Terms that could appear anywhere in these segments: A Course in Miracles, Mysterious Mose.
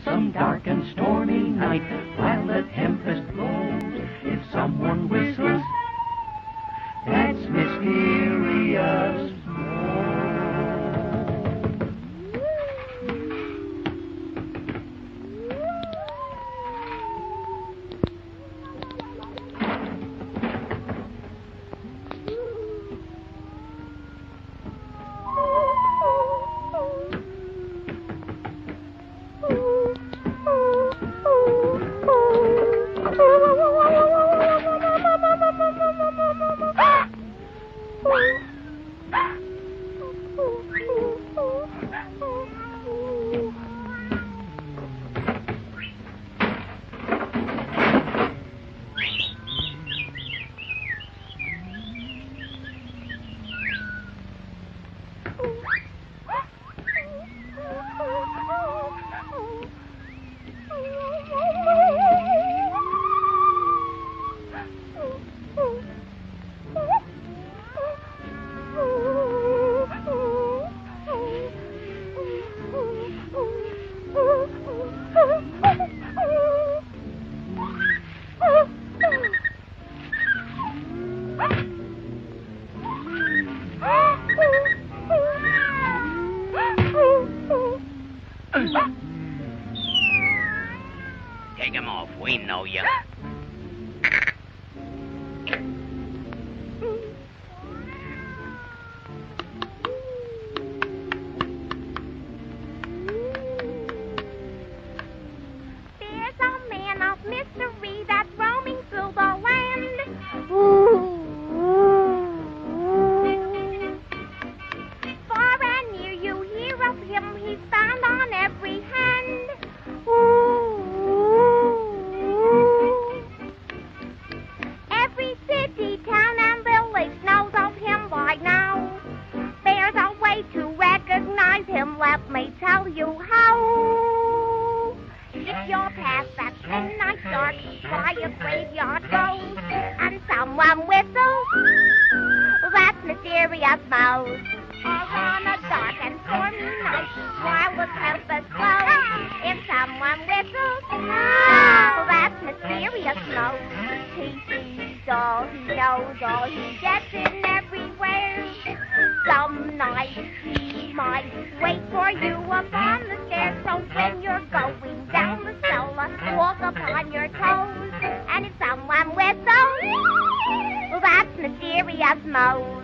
on some dark and stormy night, while the tempest blows, if someone whistles, that's mysterious Take him off, we know you. There's a man of mystery that's roaming through the land. Far and near you hear of him, he's found on every hand. Let me tell you how. If you're past that midnight dark, by a graveyard goes, and someone whistles, that's Mysterious Mose. Or on a dark and stormy night, while the tempest blows, if someone whistles, that's Mysterious Mose. He sees all, he knows all, he gets in everywhere. Some night he might wait for you upon the stairs, so when you're going down the cellar, walk upon your toes. And if someone whistles, that's Mysterious Mose.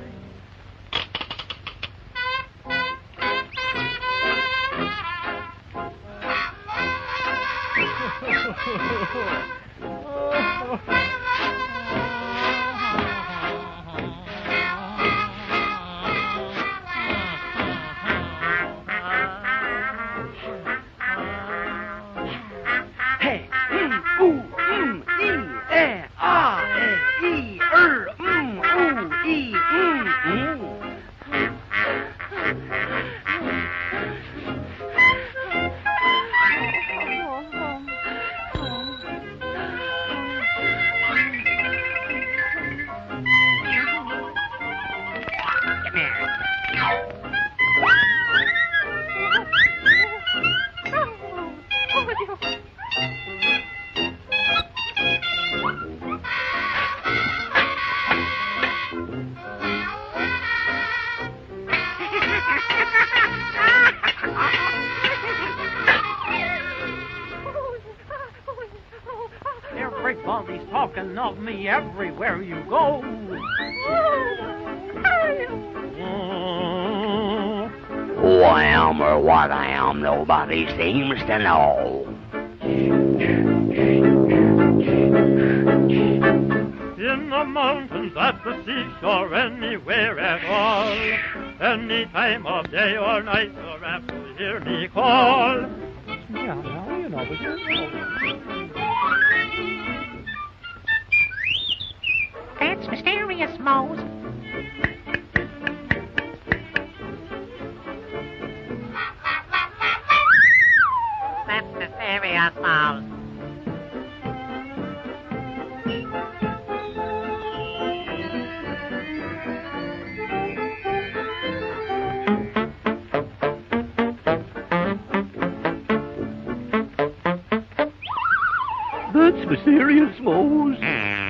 Everybody's talking of me everywhere you go. Who I am or what I am, nobody seems to know. In the mountains, at the seashore, anywhere at all, any time of day or night, or after, hear me call. Yeah, you know this is. That's Mysterious Mose. That's Mysterious Mose. Mysterious Mose.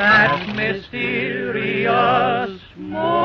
That's Mysterious Mose.